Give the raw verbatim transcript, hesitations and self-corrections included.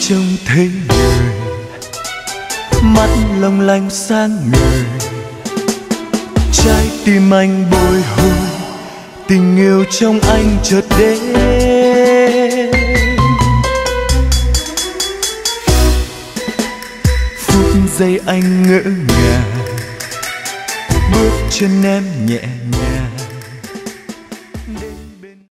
trông thấy người, mắt long lanh sáng ngời, trái tim anh bồi hồi, tình yêu trong anh chợt đến. Phút giây anh ngỡ ngàng, bước chân em nhẹ nhàng.